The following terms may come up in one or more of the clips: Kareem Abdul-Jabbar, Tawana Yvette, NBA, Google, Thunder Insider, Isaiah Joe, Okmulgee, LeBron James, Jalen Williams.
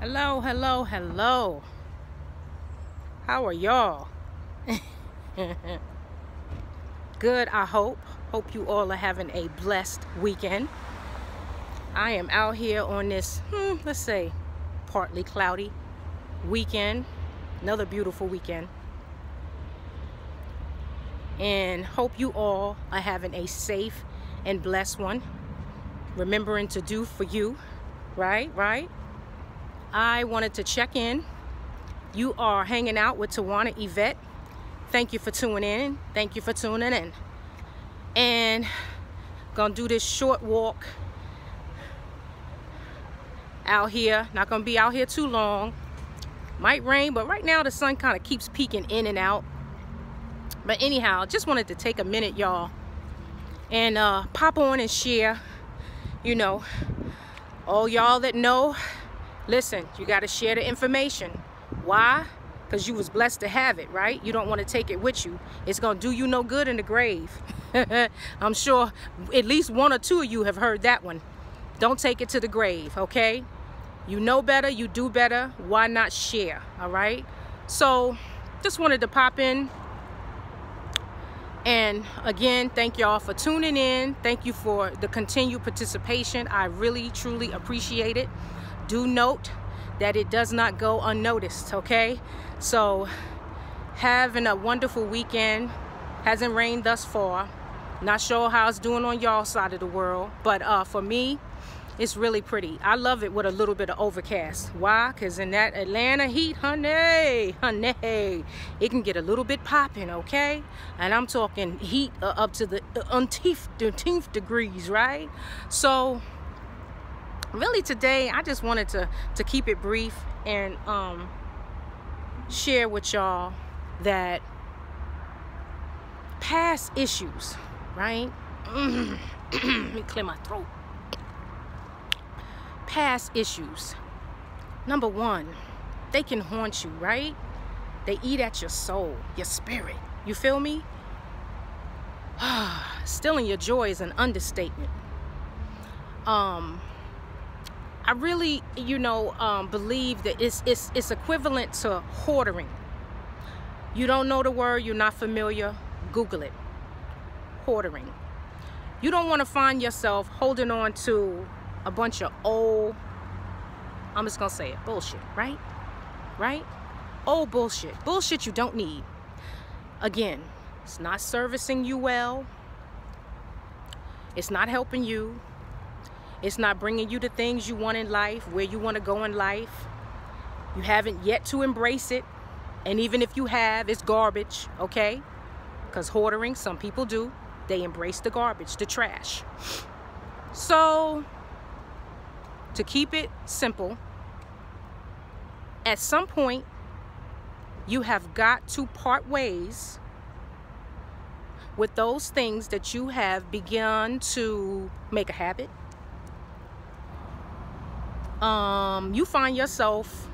Hello, hello, hello. How are y'all? Good, I hope. Hope you all are having a blessed weekend. I am out here on this, let's say, partly cloudy weekend. Another beautiful weekend. And hope you all are having a safe and blessed one. Remembering to do for you, right? I wanted to check in. You are hanging out with Tawana Yvette. Thank you for tuning in. And gonna do this short walk out here. Not gonna be out here too long. Might rain, but right now the sun kind of keeps peeking in and out. But anyhow, just wanted to take a minute, y'all, and pop on and share. You know, all y'all that know, listen, you got to share the information. Why? Because you was blessed to have it, right? You don't want to take it with you. It's going to do you no good in the grave. I'm sure at least one or two of you have heard that one. Don't take it to the grave, okay? You know better, you do better. Why not share, all right? So just wanted to pop in. And again, thank y'all for tuning in. Thank you for the continued participation. I really, truly appreciate it. Do note that it does not go unnoticed, okay? So, having a wonderful weekend. Hasn't rained thus far. Not sure how it's doing on y'all side of the world, but for me, it's really pretty. I love it with a little bit of overcast. Why? Because in that Atlanta heat, honey, it can get a little bit popping, okay? And I'm talking heat up to the umpteenth degrees, right? So, really today, I just wanted to keep it brief and share with y'all that past issues, right? Let me clear my throat. Past issues, number one, they can haunt you, right? They eat at your soul, your spirit. You feel me? Stealing your joy is an understatement. I really, you know, believe that it's equivalent to hoarding. You don't know the word, you're not familiar, Google it. Hoarding. You don't want to find yourself holding on to a bunch of old, I'm just gonna say it, bullshit, right? Right? Old bullshit. Bullshit you don't need. Again, it's not servicing you well. It's not helping you. It's not bringing you the things you want in life, where you want to go in life. You haven't yet to embrace it. And even if you have, it's garbage, okay? Because hoarding, some people do. They embrace the garbage, the trash. So, to keep it simple, at some point, you have got to part ways with those things that you have begun to make a habit. You find yourself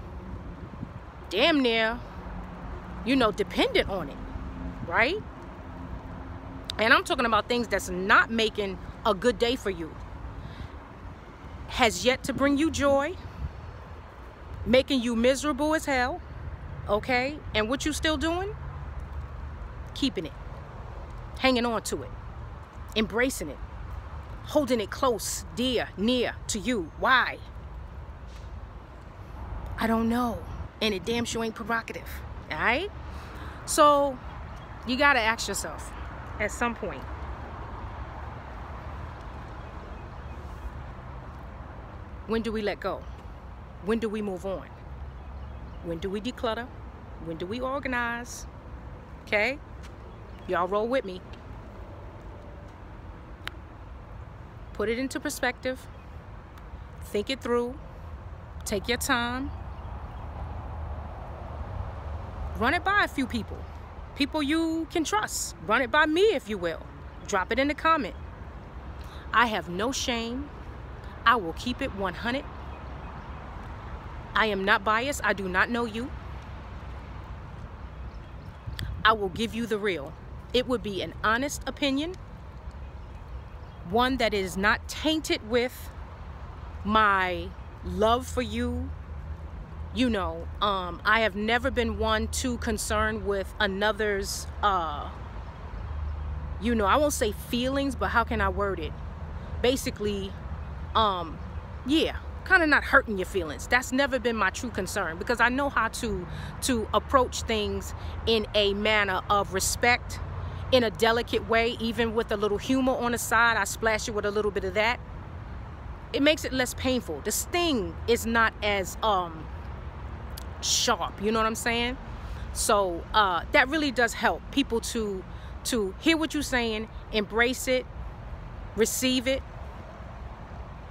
damn near, you know, dependent on it, right? And I'm talking about things that's not making a good day for you. Has yet to bring you joy, making you miserable as hell, okay? And what you still doing? Keeping it, hanging on to it, embracing it, holding it close, dear, near to you. Why? I don't know, and it damn sure ain't provocative, all right? So you gotta ask yourself at some point, when do we let go? When do we move on? When do we declutter? When do we organize? Okay? Y'all roll with me. Put it into perspective. Think it through. Take your time. Run it by a few people. People you can trust. Run it by me, if you will. Drop it in the comment. I have no shame. I will keep it 100. I am not biased. I do not know you. I will give you the real. It would be an honest opinion, one that is not tainted with my love for you, you know, I have never been one too concerned with another's, you know, I won't say feelings, but how can I word it? Basically, yeah, kind of not hurting your feelings. That's never been my true concern, because I know how to approach things in a manner of respect, in a delicate way, even with a little humor on the side. I splash it with a little bit of that. It makes it less painful. The sting is not as sharp, you know what I'm saying? So that really does help people to hear what you're saying, embrace it, receive it,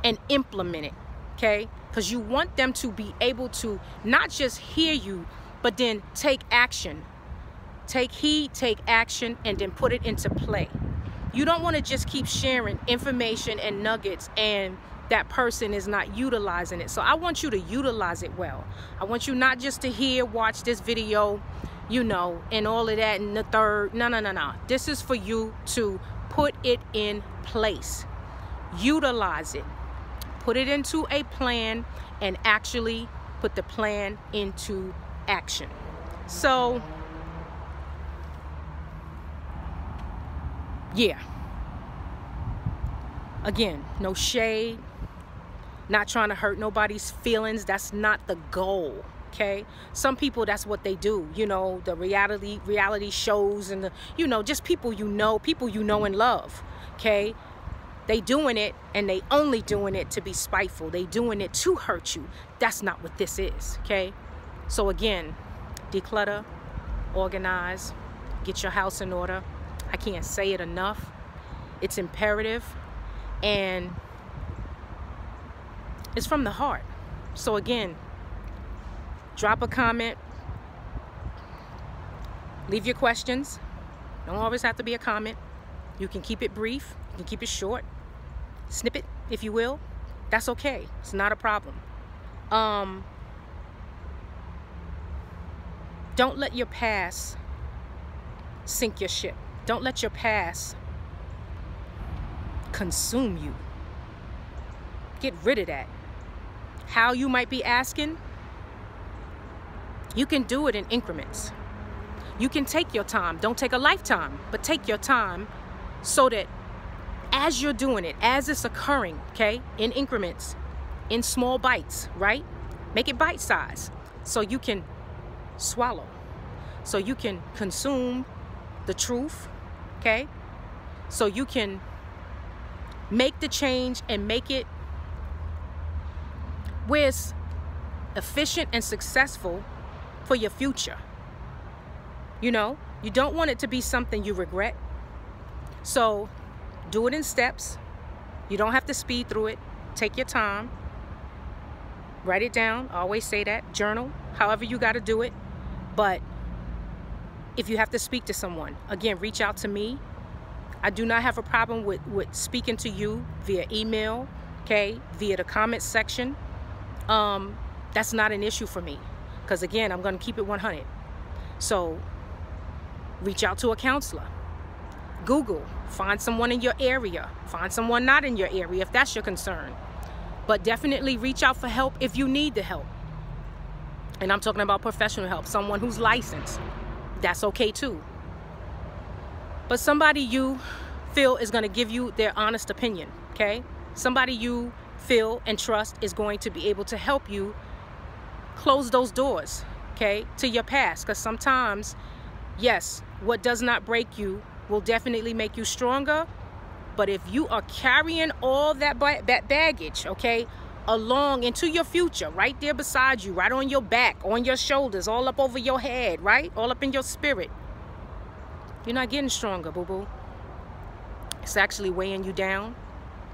and implement it, okay? Because you want them to be able to not just hear you, but then take action. Take heed, take action, and then put it into play. You don't want to just keep sharing information and nuggets and that person is not utilizing it. So I want you to utilize it well. I want you not just to hear, watch this video, you know, and all of that and the third. No, no, no, no. This is for you to put it in place. Utilize it. Put it into a plan and actually put the plan into action. So, yeah. Again, no shade. Not trying to hurt nobody's feelings. That's not the goal, okay? Some people, that's what they do. You know, the reality shows and the, you know, just people you know and love, okay? They doing it, and they only doing it to be spiteful. They doing it to hurt you. That's not what this is, okay? So again, declutter, organize, get your house in order. I can't say it enough. It's imperative, and it's from the heart. So again, drop a comment. Leave your questions. Don't always have to be a comment. You can keep it brief. You can keep it short. Snippet, if you will. That's okay. It's not a problem. Don't let your past sink your ship. Don't let your past consume you. Get rid of that. How you might be asking, you can do it in increments. You can take your time. Don't take a lifetime, but take your time so that as you're doing it, as it's occurring, okay, in increments, in small bites, right? Make it bite-sized so you can swallow, so you can consume the truth, okay? So you can make the change and make it where it's efficient and successful for your future. You know, you don't want it to be something you regret. So do it in steps. You don't have to speed through it. Take your time. Write it down. I always say that. Journal. However you got to do it. But if you have to speak to someone, again, reach out to me. I do not have a problem with speaking to you via email, okay, via the comment section. That's not an issue for me, because again, I'm going to keep it 100. So reach out to a counselor. Google, find someone in your area, find someone not in your area if that's your concern. But definitely reach out for help if you need the help. And I'm talking about professional help, someone who's licensed. That's okay too. But somebody you feel is going to give you their honest opinion, okay? Somebody you feel and trust is going to be able to help you close those doors, okay, to your past. Because sometimes, yes, what does not break you will definitely make you stronger. But if you are carrying all that baggage, okay, along into your future, right there beside you, right on your back, on your shoulders, all up over your head, right? All up in your spirit. You're not getting stronger, boo-boo. It's actually weighing you down.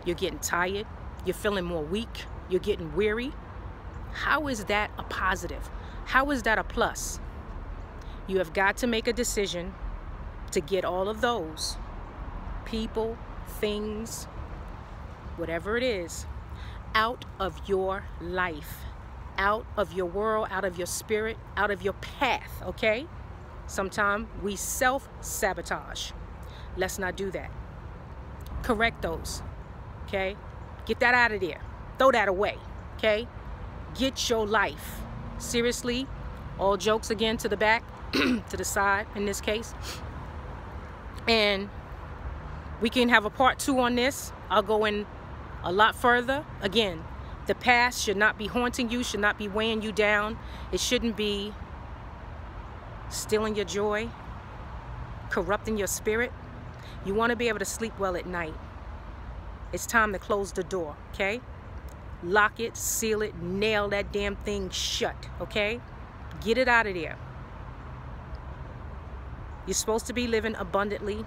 You're getting tired. You're feeling more weak. You're getting weary. How is that a positive? How is that a plus? You have got to make a decision to get all of those people, things, whatever it is, out of your life, out of your world, out of your spirit, out of your path, okay? Sometimes we self-sabotage. Let's not do that. Correct those, okay? Get that out of there. Throw that away, okay? Get your life. seriously. All jokes again to the back, to the side in this case. And we can have a part 2 on this. I'll go in a lot further. Again, the past should not be haunting you, should not be weighing you down. It shouldn't be stealing your joy, corrupting your spirit. You want to be able to sleep well at night. It's time to close the door, okay? Lock it, seal it, nail that damn thing shut, okay? Get it out of there. You're supposed to be living abundantly.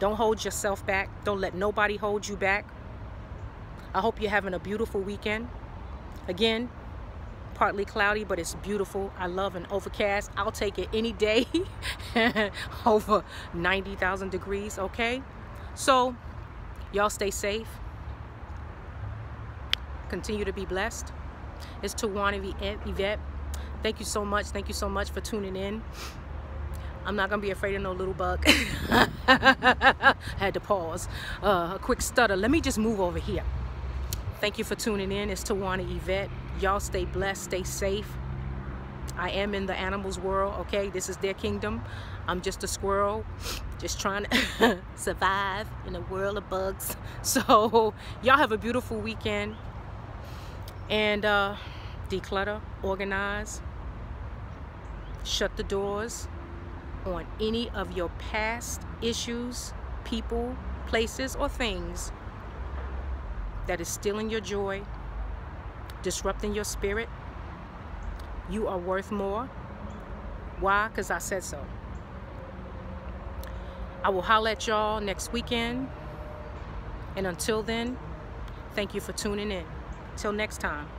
Don't hold yourself back. Don't let nobody hold you back. I hope you're having a beautiful weekend. Again, partly cloudy, but it's beautiful. I love an overcast. I'll take it any day over 90,000 degrees, okay? So, y'all stay safe. Continue to be blessed. It's Tawana Yvette. Thank you so much. Thank you so much for tuning in. I'm not going to be afraid of no little bug. I had to pause. A quick stutter. Let me just move over here. Thank you for tuning in. It's Tawana Yvette. Y'all stay blessed. Stay safe. I am in the animals world, okay? This is their kingdom. I'm just a squirrel, just trying to survive in a world of bugs. So y'all have a beautiful weekend. And declutter, organize, shut the doors on any of your past issues, people, places, or things that is stealing your joy, disrupting your spirit. You are worth more. Why? Because I said so. I will holler at y'all next weekend. And until then, thank you for tuning in. Till next time.